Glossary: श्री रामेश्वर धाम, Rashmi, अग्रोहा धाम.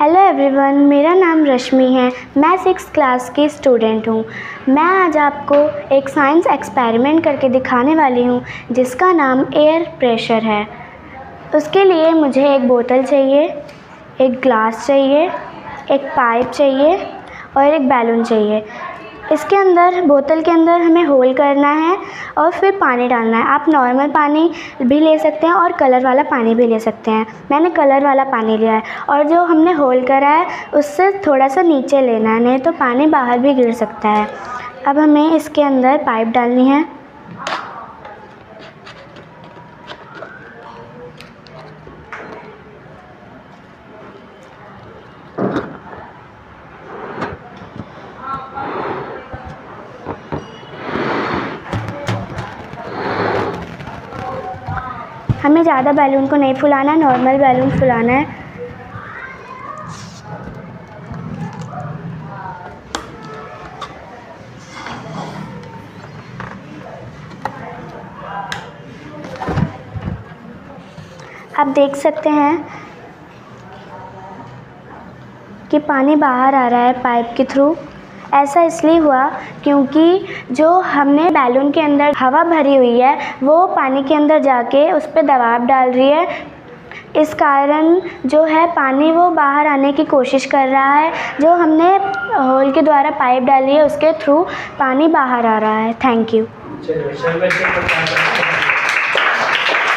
Hello everyone, मेरा नाम रश्मि है। मैं 6th क्लास की स्टूडेंट हूँ। मैं आज आपको एक साइंस एक्सपेरिमेंट करके दिखाने वाली हूँ जिसका नाम एयर प्रेशर है। उसके लिए मुझे एक बोतल चाहिए, एक ग्लास चाहिए, एक पाइप चाहिए और एक बैलून चाहिए। इसके अंदर, बोतल के अंदर हमें होल करना है और फिर पानी डालना है। आप नॉर्मल पानी भी ले सकते हैं और कलर वाला पानी भी ले सकते हैं। मैंने कलर वाला पानी लिया है और जो हमने होल करा है उससे थोड़ा सा नीचे लेना है, नहीं तो पानी बाहर भी गिर सकता है। अब हमें इसके अंदर पाइप डालनी है। हमें ज़्यादा बैलून को नहीं फुलाना है, नॉर्मल बैलून फुलाना है। आप देख सकते हैं कि पानी बाहर आ रहा है पाइप के थ्रू। ऐसा इसलिए हुआ क्योंकि जो हमने बैलून के अंदर हवा भरी हुई है वो पानी के अंदर जाके उस पर दबाव डाल रही है। इस कारण जो है पानी वो बाहर आने की कोशिश कर रहा है। जो हमने होल के द्वारा पाइप डाली है उसके थ्रू पानी बाहर आ रहा है। Thank you.